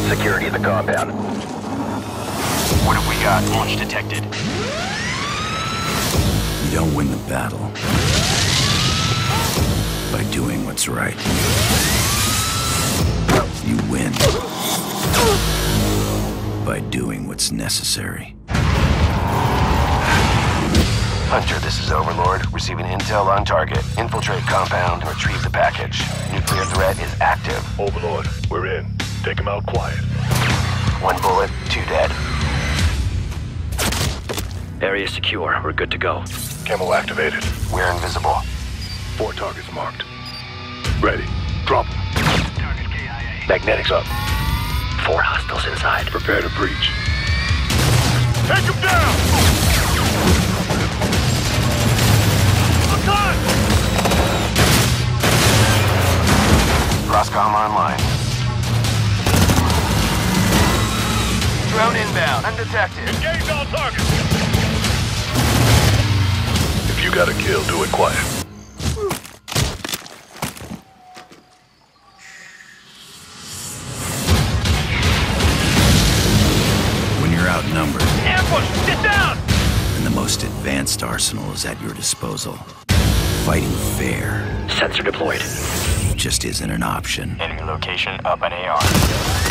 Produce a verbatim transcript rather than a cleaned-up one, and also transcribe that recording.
tight security of the compound. What have we got? Launch detected. You don't win the battle by doing what's right. You win by doing what's necessary. Hunter, this is Overlord, receiving intel on target. Infiltrate compound and retrieve the package. Nuclear threat is active. Overlord, we're in. Take him out quiet. One bullet, two dead. Area secure, we're good to go. Camo activated. We're invisible. Four targets marked. Ready. Drop them. Target K I A. Magnetics up. Four hostiles inside. Prepare to breach. Take them down! Crosscom online. Drone inbound, undetected. Engage all targets. If you gotta kill, do it quiet. When you're outnumbered, ambush! Get down! And the most advanced arsenal is at your disposal. Fighting fair. Sensor deployed. Just isn't an option. Enemy location up and A R.